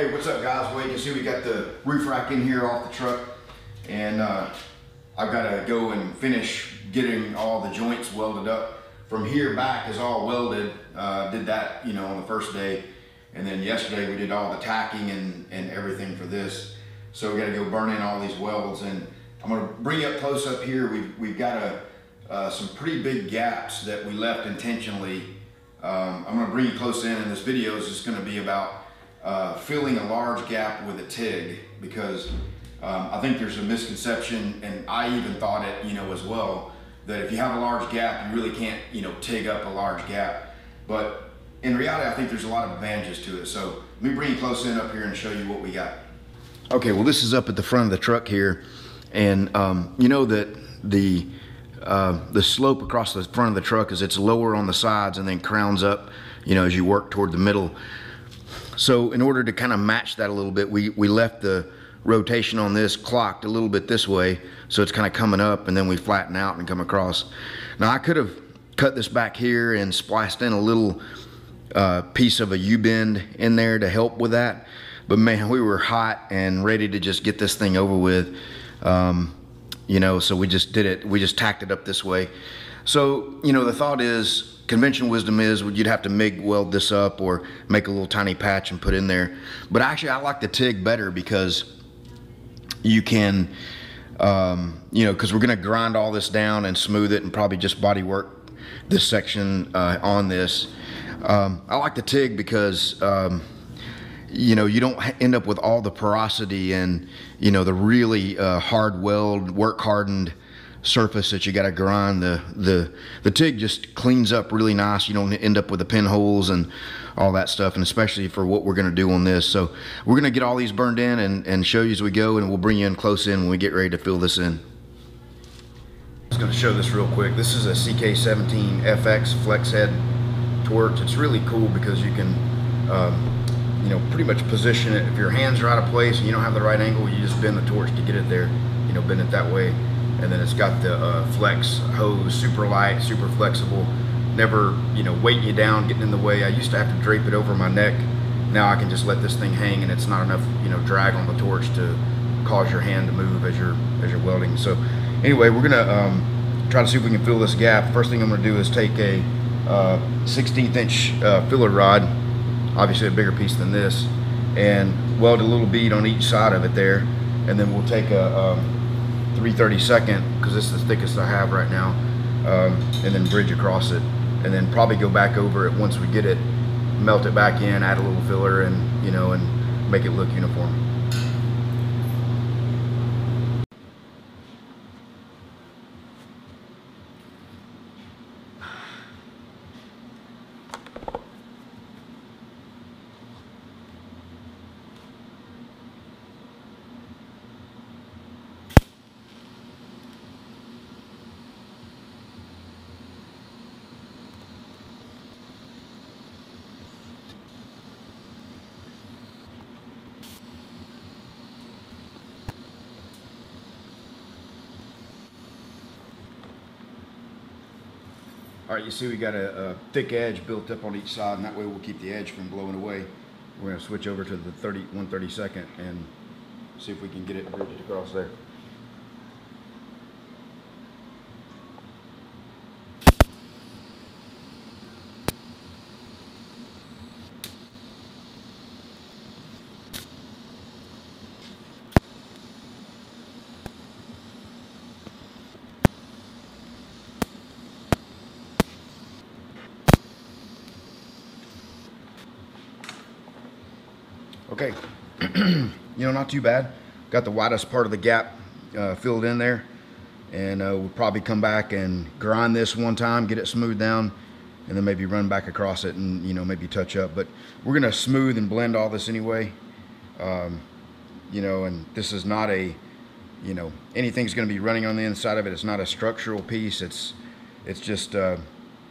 Hey, what's up guys? Well, you can see we got the roof rack in here off the truck, and I've got to go and finish getting all the joints welded up. From here back is all welded. Did that, you know, on the first day, and then yesterday we did all the tacking and everything for this. So we got to go burn in all these welds, and I'm going to bring you up close up here. We've got some pretty big gaps that we left intentionally. I'm going to bring you close in, and this video is just going to be about filling a large gap with a TIG, because I think there's a misconception, and I even thought it, you know, as well, that if you have a large gap, you really can't, you know, TIG up a large gap. But in reality, I think there's a lot of advantages to it. So let me bring you close in up here and show you what we got. Okay, well, this is up at the front of the truck here, and you know that the slope across the front of the truck is it's lower on the sides and then crowns up, you know, as you work toward the middle. So in order to kind of match that a little bit, we left the rotation on this clocked a little bit this way, so it's kind of coming up and then we flatten out and come across. Now I could have cut this back here and spliced in a little piece of a U-bend in there to help with that, but man, we were hot and ready to just get this thing over with. You know, so we just did it. We just tacked it up this way. So, you know, the thought is, conventional wisdom is you'd have to MIG weld this up or make a little tiny patch and put in there. But actually, I like the TIG better because you can, you know, because we're going to grind all this down and smooth it and probably just body work this section on this. I like the TIG because, you know, you don't end up with all the porosity and, you know, the really hard weld, work hardened surface that you got to grind. The TIG just cleans up really nice. You don't end up with the pinholes and all that stuff, and especially for what we're going to do on this. So we're going to get all these burned in and show you as we go, and we'll bring you in close in when we get ready to fill this in. I'm just going to show this real quick. This is a CK17 FX flex head torch. It's really cool because you can you know, pretty much position it. If your hand's are out of place and you don't have the right angle, you just bend the torch to get it there, you know, bend it that way. And then it's got the flex hose, super light, super flexible, never, you know, weighting you down, getting in the way. I used to have to drape it over my neck. Now I can just let this thing hang, and it's not enough, you know, drag on the torch to cause your hand to move as you're welding. So anyway, we're gonna try to see if we can fill this gap. First thing I'm gonna do is take a 16th inch filler rod, obviously a bigger piece than this, and weld a little bead on each side of it there. And then we'll take a 3/32, because this is the thickest I have right now, and then bridge across it, and then probably go back over it once we get it, melt it back in, add a little filler, and, you know, and make it look uniform. All right, you see we got a thick edge built up on each side, and that way we'll keep the edge from blowing away. We're gonna switch over to the 1/32 and see if we can get it bridged across there. Okay, you know, not too bad. Got the widest part of the gap filled in there, and we'll probably come back and grind this one time, get it smoothed down, and then maybe run back across it and, you know, maybe touch up. But we're gonna smooth and blend all this anyway, you know, and this is not a, you know, anything's gonna be running on the inside of it. It's not a structural piece. It's just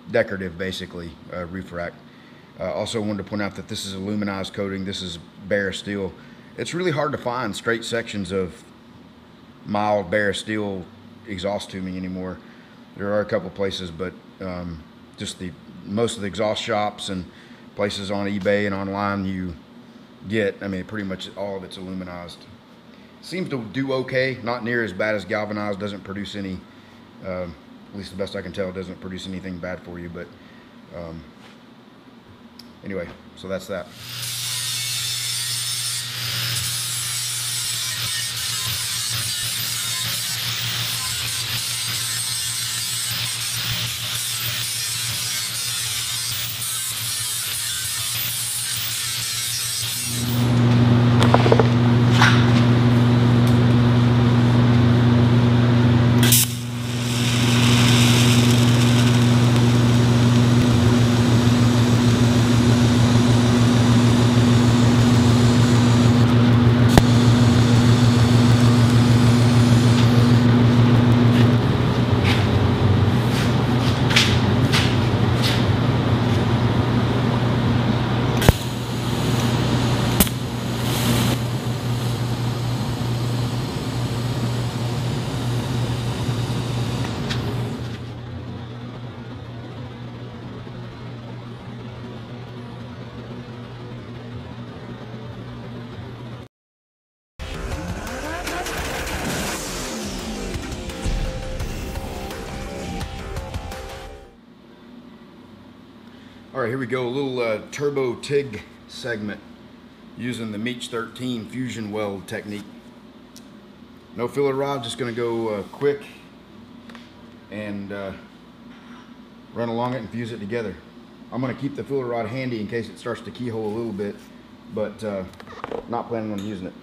decorative, basically, roof rack. Also wanted to point out that this is aluminized coating. This is bare steel. It's really hard to find straight sections of mild bare steel exhaust tubing anymore. There are a couple places, but just most of the exhaust shops and places on eBay and online, you get, I mean, pretty much all of it's aluminized. Seems to do okay, not near as bad as galvanized. Doesn't produce any, at least the best I can tell, doesn't produce anything bad for you. But anyway, so that's that. All right, here we go, a little turbo Tig segment using the Meech 13 fusion weld technique. No filler rod, just gonna go quick and run along it and fuse it together. I'm gonna keep the filler rod handy in case it starts to keyhole a little bit, but not planning on using it.